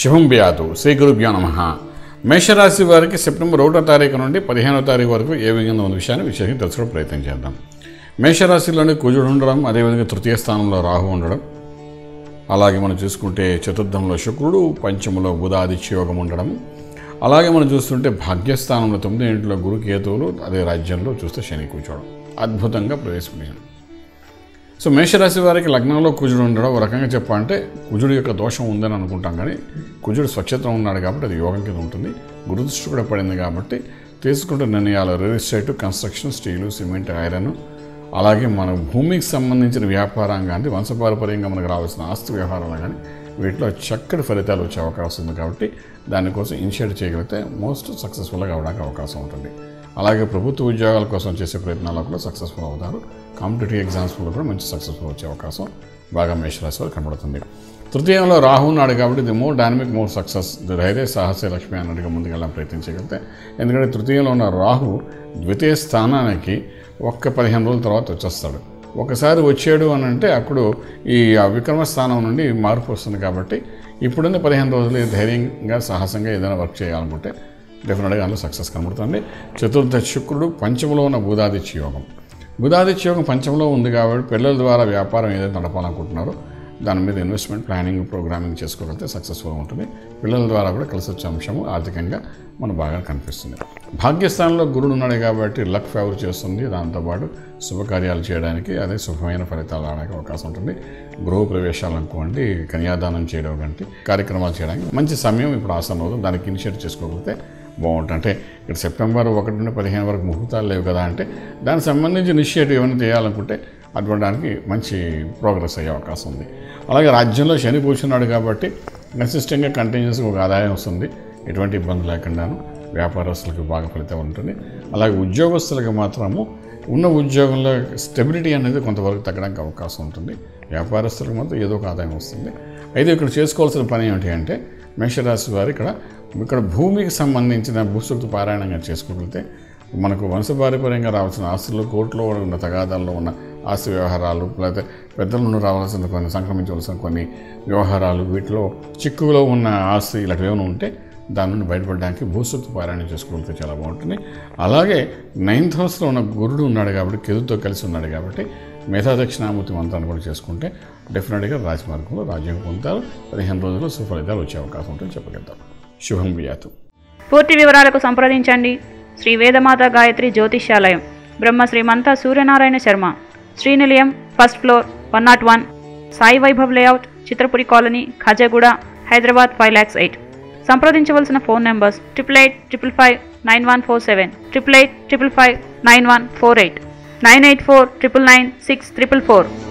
శుభం వ్యాధు శ్రీ గురుభ్యో నమః మేషరాశి వారికి సెప్టెంబర్ 1వ తారీఖు నుండి 15వ తారీఖు వరకు ఏ విధంగా ఉన్న విషయాన్ని విశేషంగా తెలుసుకోవడం ప్రయత్నం చేద్దాం. మేషరాశిలోని కుజుడు ఉండడం, అదేవిధంగా తృతీయ స్థానంలో రాహు ఉండడం, అలాగే మనం చూసుకుంటే చతుర్థంలో శుక్రుడు, పంచములో బుధ ఆదిత్యయోగం ఉండడం, అలాగే మనం చూస్తుంటే భాగ్యస్థానంలో 9వ ఇంట్లో గురు కేతువులు, అదే రాజ్యంలో చూస్తే శని కూర్చోవడం అద్భుతంగా ప్రవేశపెట్టారు. సో మేషరాశి వారికి లగ్నంలో కుజుడు ఉండడం ఒక రకంగా చెప్పాలంటే కుజుడు యొక్క దోషం ఉందని అనుకుంటాం, కానీ కుజుడు స్వచ్ఛత్వం ఉన్నాడు కాబట్టి అది యోగం కింద ఉంటుంది. గురుదృష్టి కూడా పడింది కాబట్టి తీసుకుంటే నిర్ణయాలు real estate, construction, steel, cement, iron, అలాగే మన భూమికి సంబంధించిన వ్యాపారం కానీ వంశపారపర్యంగా మనకు రావాల్సిన ఆస్తి వ్యవహారాలు కానీ వీటిలో చక్కటి ఫలితాలు వచ్చే అవకాశం ఉంది. కాబట్టి దానికోసం ఇనిషియేట్ చేయగలిగితే మోస్ట్ సక్సెస్ఫుల్గా అవడానికి అవకాశం ఉంటుంది. అలాగే ప్రభుత్వ ఉద్యోగాల కోసం చేసే ప్రయత్నాల్లో కూడా సక్సెస్ఫుల్ అవుతారు. కాంపిటేటివ్ ఎగ్జామ్స్లో కూడా మంచి సక్సెస్ఫుల్ వచ్చే అవకాశం బాగా మేషరాశి వారు కనబడుతుంది. తృతీయంలో రాహు ఉన్నాడు కాబట్టి ఇది మోర్ డైనమిక్, మోర్ సక్సెస్, ధైర్య సాహస లక్ష్మి అన్నట్టుగా ముందుకెళ్ళడానికి ప్రయత్నించగలిగితే, ఎందుకంటే తృతీయంలో ఉన్న రాహు ద్వితీయ స్థానానికి ఒక్క 15 రోజుల తర్వాత వచ్చేస్తాడు. ఒకసారి వచ్చాడు అని అంటే అప్పుడు ఈ విక్రమ స్థానం నుండి మార్పు వస్తుంది. కాబట్టి ఇప్పుడున్న 15 రోజులు ధైర్యంగా సాహసంగా ఏదైనా వర్క్ చేయాలనుకుంటే డెఫినెట్గా అందులో సక్సెస్ కనబడుతుంది. చతుర్థ శుక్రుడు, పంచములో ఉన్న బుధాదిత్య యోగం, బుధాదిత్యయోగం పంచంలో ఉంది కాబట్టి పిల్లల ద్వారా వ్యాపారం ఏదైతే నడపాలనుకుంటున్నారో దాని మీద ఇన్వెస్ట్మెంట్ ప్లానింగ్, ప్రోగ్రామింగ్ చేసుకోగలిగితే సక్సెస్ఫుల్గా ఉంటుంది. పిల్లల ద్వారా కూడా కలిసి వచ్చే అంశము ఆర్థికంగా మనకు బాగా కనిపిస్తుంది. భాగ్యస్థానంలో గురుడు ఉన్నాడు కాబట్టి లక్ ఫేవర్ చేస్తుంది. దాంతోపాటు శుభకార్యాలు చేయడానికి అదే శుభమైన ఫలితాలు రావడానికి అవకాశం ఉంటుంది. గృహ ప్రవేశాలు అనుకోండి, కన్యాదానం చేయడం వంటి కార్యక్రమాలు చేయడానికి మంచి సమయం ఇప్పుడు ఆసనం అవుతుంది. దానికి ఇనిషియేట్ చేసుకోగలిగితే బాగుంటుంది. అంటే ఇక్కడ సెప్టెంబర్ 1 నుండి 15 వరకు ముహూర్తాలు లేవు కదా, అంటే దానికి సంబంధించి ఇనిషియేటివ్ ఏమైనా చేయాలనుకుంటే అటువంటిదానికి మంచి ప్రోగ్రెస్ అయ్యే అవకాశం ఉంది. అలాగే రాజ్యంలో శని కూర్చున్నాడు కాబట్టి కన్సిస్టెంట్గా కంటిన్యూస్గా ఒక ఆదాయం వస్తుంది, ఎటువంటి ఇబ్బంది లేకుండాను. వ్యాపారస్తులకు బాగా ఫలితం ఉంటుంది. అలాగే ఉద్యోగస్తులకు మాత్రము ఉన్న ఉద్యోగంలో స్టెబిలిటీ అనేది కొంతవరకు తగ్గడానికి అవకాశం ఉంటుంది. వ్యాపారస్తులకు మాత్రం ఏదో ఒక ఆదాయం వస్తుంది. అయితే ఇక్కడ చేసుకోవాల్సిన పని ఏమిటి అంటే మేషరాశి వారు ఇక్కడ భూమికి సంబంధించిన భూసూక్తి పారాయణంగా చేసుకుంటే మనకు వంశపారపర్యంగా రావాల్సిన ఆస్తులు, కోర్టులో ఉన్న తగాదాల్లో ఉన్న ఆస్తి వ్యవహారాలు, లేకపోతే పెద్దల నుండి రావాల్సిన కొన్ని సంక్రమించవలసిన కొన్ని వ్యవహారాలు, వీటిలో చిక్కులో ఉన్న ఆస్తి ఇలాంటివి ఏమైనా ఉంటే దాని నుండి బయటపడడానికి భూసూక్తి పారాయణం చేసుకోవడంతో చాలా బాగుంటుంది. అలాగే 9వ హౌస్లో ఉన్న గురుడు ఉన్నాడు కాబట్టి, కేతుతో కలిసి ఉన్నాడు కాబట్టి మేధాదక్షిణామూర్తి మంత్రాన్ని కూడా చేసుకుంటే డెఫినెట్గా రాజమార్గంలో రాజ్యం పొందుతారు. 15 రోజుల్లో సుఫలితాలు వచ్చే అవకాశం ఉంటుందని చెప్పగలుగుతాం. శుభం వియాతు. పూర్తి వివరాలకు సంప్రదించండి శ్రీ వేదమాత గాయత్రి జ్యోతిషాలయం, బ్రహ్మ శ్రీ మంతా సూర్యనారాయణ శర్మ, శ్రీ నిలయం, 1st floor, 101, Sai Vaibhav layout, Chitrapuri colony, Khajaguda, Hyderabad 5,08,000. సంప్రదించవలసిన ఫోన్ నెంబర్స్ 888559 147, 88559148, 984999644.